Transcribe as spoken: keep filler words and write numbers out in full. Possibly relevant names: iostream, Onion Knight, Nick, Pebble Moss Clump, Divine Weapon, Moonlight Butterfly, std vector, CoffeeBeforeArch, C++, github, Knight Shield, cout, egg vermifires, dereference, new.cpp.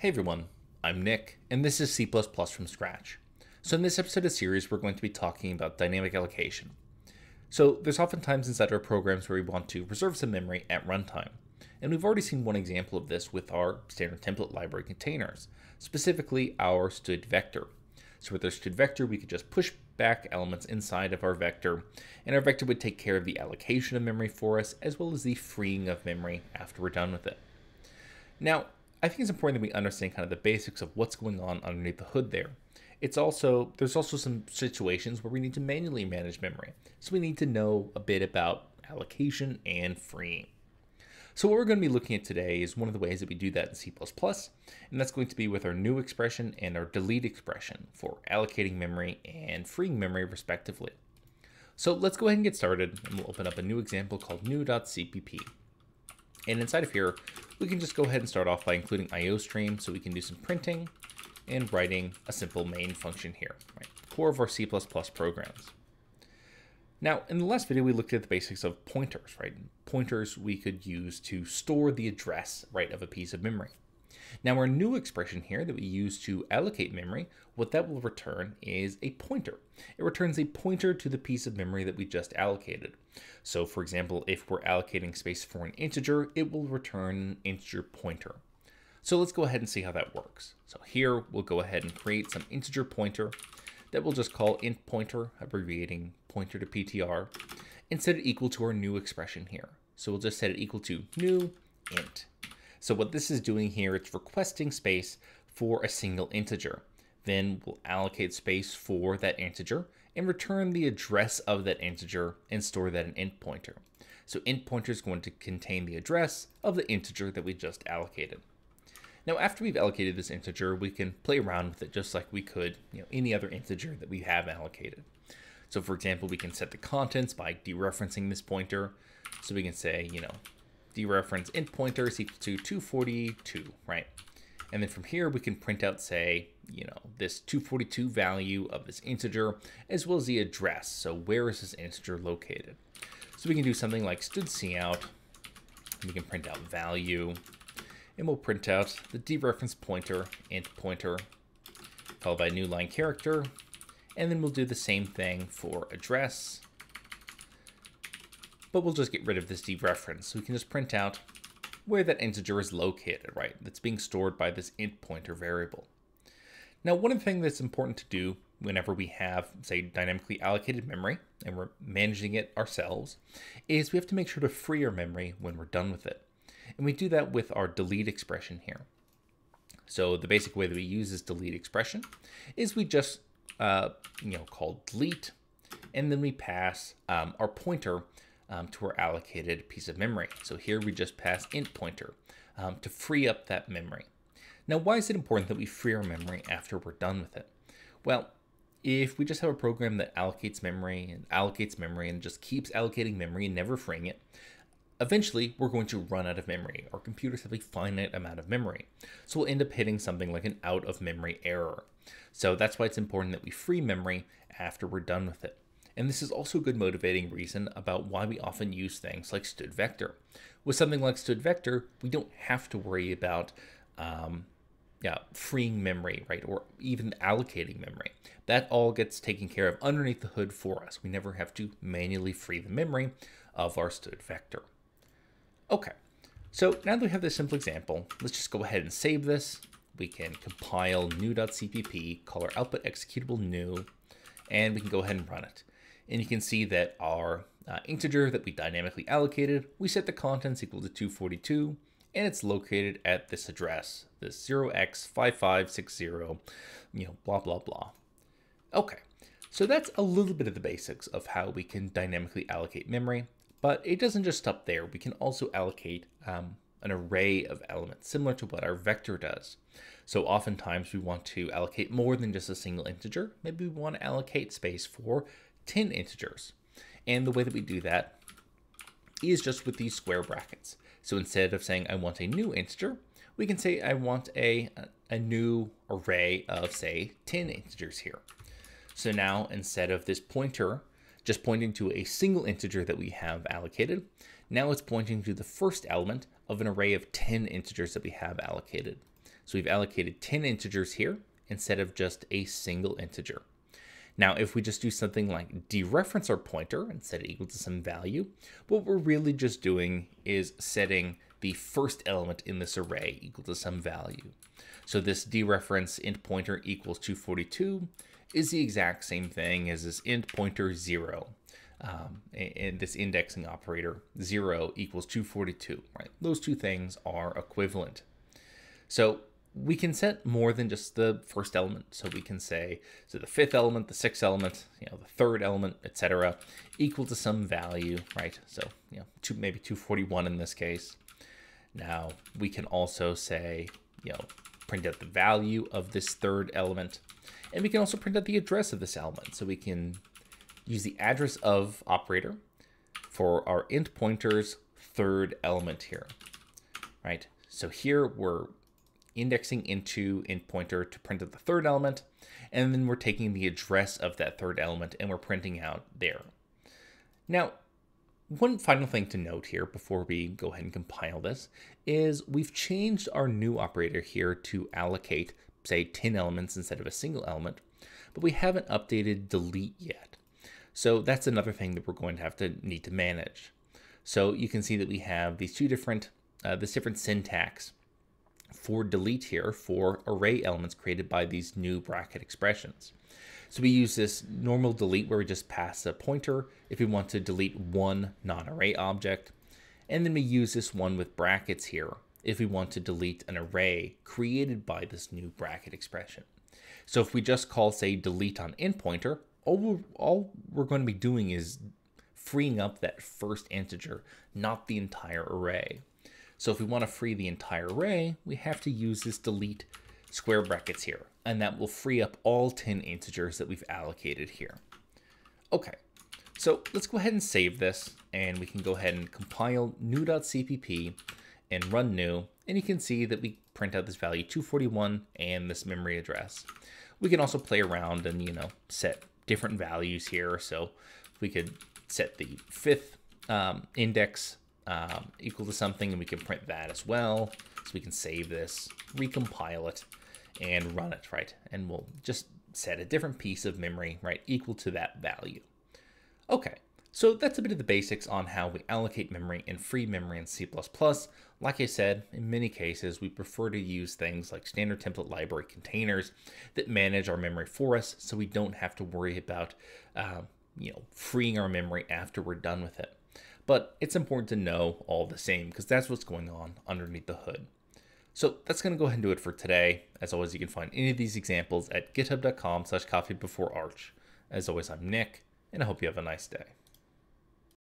Hey everyone, I'm Nick, and this is C plus plus from Scratch. So in this episode of series, we're going to be talking about dynamic allocation. So there's often times inside our programs where we want to reserve some memory at runtime. And we've already seen one example of this with our standard template library containers, specifically our std vector. So with our std vector, we could just push back elements inside of our vector, and our vector would take care of the allocation of memory for us, as well as the freeing of memory after we're done with it. Now, I think it's important that we understand kind of the basics of what's going on underneath the hood there. It's also, there's also some situations where we need to manually manage memory. So we need to know a bit about allocation and freeing. So what we're going to be looking at today is one of the ways that we do that in C plus plus, and that's going to be with our new expression and our delete expression for allocating memory and freeing memory respectively. So let's go ahead and get started, and we'll open up a new example called new dot C P P. And inside of here, we can just go ahead and start off by including iostream, so we can do some printing and writing a simple main function here, right? The core of our C plus plus programs. Now, in the last video, we looked at the basics of pointers, right? Pointers we could use to store the address, right, of a piece of memory. Now, our new expression here that we use to allocate memory, what that will return is a pointer. It returns a pointer to the piece of memory that we just allocated. So, for example, if we're allocating space for an integer, it will return an integer pointer. So let's go ahead and see how that works. So here, we'll go ahead and create some integer pointer that we'll just call int pointer, abbreviating pointer to P T R, and set it equal to our new expression here. So we'll just set it equal to new int. So what this is doing here, it's requesting space for a single integer. Then we'll allocate space for that integer and return the address of that integer and store that in int pointer. So int pointer is going to contain the address of the integer that we just allocated. Now, after we've allocated this integer, we can play around with it just like we could, you know, any other integer that we have allocated. So for example, we can set the contents by dereferencing this pointer. So we can say, you know, dereference int pointer is equal to two forty-two, right? And then from here, we can print out, say, you know, this two forty-two value of this integer, as well as the address. So where is this integer located? So we can do something like std cout, and we can print out value, and we'll print out the dereference pointer, int pointer, followed by a new line character. And then we'll do the same thing for address, but we'll just get rid of this dereference. So we can just print out where that integer is located, right? That's being stored by this int pointer variable. Now, one thing that's important to do whenever we have, say, dynamically allocated memory and we're managing it ourselves is we have to make sure to free our memory when we're done with it. And we do that with our delete expression here. So the basic way that we use this delete expression is we just, uh, you know, call delete, and then we pass um, our pointer Um, to our allocated piece of memory. So here we just pass int pointer um, to free up that memory. Now, why is it important that we free our memory after we're done with it? Well, if we just have a program that allocates memory and allocates memory and just keeps allocating memory and never freeing it, eventually we're going to run out of memory. Our computers have a finite amount of memory. So we'll end up hitting something like an out of memory error. So that's why it's important that we free memory after we're done with it. And this is also a good motivating reason about why we often use things like std vector. With something like std vector, we don't have to worry about um, yeah, freeing memory, right? Or even allocating memory. That all gets taken care of underneath the hood for us. We never have to manually free the memory of our std vector. Okay, so now that we have this simple example, let's just go ahead and save this. We can compile new dot C P P, call our output executable new, and we can go ahead and run it. And you can see that our uh, integer that we dynamically allocated, we set the contents equal to two forty-two, and it's located at this address, this zero x five five six zero, you know, blah, blah, blah. Okay, so that's a little bit of the basics of how we can dynamically allocate memory, but it doesn't just stop there. We can also allocate um, an array of elements, similar to what our vector does. So oftentimes we want to allocate more than just a single integer. Maybe we want to allocate space for ten integers. And the way that we do that is just with these square brackets. So instead of saying I want a new integer, we can say I want a, a new array of, say, ten integers here. So now instead of this pointer just pointing to a single integer that we have allocated, now it's pointing to the first element of an array of ten integers that we have allocated. So we've allocated ten integers here instead of just a single integer. Now, if we just do something like dereference our pointer and set it equal to some value, what we're really just doing is setting the first element in this array equal to some value. So this dereference int pointer equals two forty-two is the exact same thing as this int pointer zero. Um, and this indexing operator zero equals two forty-two, right? Those two things are equivalent. So we can set more than just the first element. So we can say, so the fifth element, the sixth element, you know, the third element, et cetera, equal to some value, right? So, you know, two, maybe two forty-one in this case. Now we can also say, you know, print out the value of this third element, and we can also print out the address of this element. So we can use the address of operator for our int pointer's third element here, right? So here we're indexing into int pointer to print out the third element, and then we're taking the address of that third element and we're printing out there. Now, one final thing to note here before we go ahead and compile this is we've changed our new operator here to allocate, say, ten elements instead of a single element, but we haven't updated delete yet. So that's another thing that we're going to have to need to manage. So you can see that we have these two different, uh, this different syntax for delete here for array elements created by these new bracket expressions. So we use this normal delete where we just pass a pointer if we want to delete one non-array object. And then we use this one with brackets here if we want to delete an array created by this new bracket expression. So if we just call, say, delete on int pointer, all we're, all we're going to be doing is freeing up that first integer, not the entire array. So if we want to free the entire array, we have to use this delete square brackets here, and that will free up all ten integers that we've allocated here. Okay, so let's go ahead and save this, and we can go ahead and compile new.cpp and run new, and you can see that we print out this value two forty-one and this memory address. We can also play around and, you know, set different values here. So we could set the fifth um, index Um, equal to something, and we can print that as well. So we can save this, recompile it, and run it, right? And we'll just set a different piece of memory, right, equal to that value. Okay, so that's a bit of the basics on how we allocate memory and free memory in C plus plus. Like I said, in many cases, we prefer to use things like standard template library containers that manage our memory for us, so we don't have to worry about, uh, you know, freeing our memory after we're done with it. But it's important to know all the same, because that's what's going on underneath the hood. So that's going to go ahead and do it for today. As always, you can find any of these examples at github dot com slash coffee before arch. As always, I'm Nick, and I hope you have a nice day.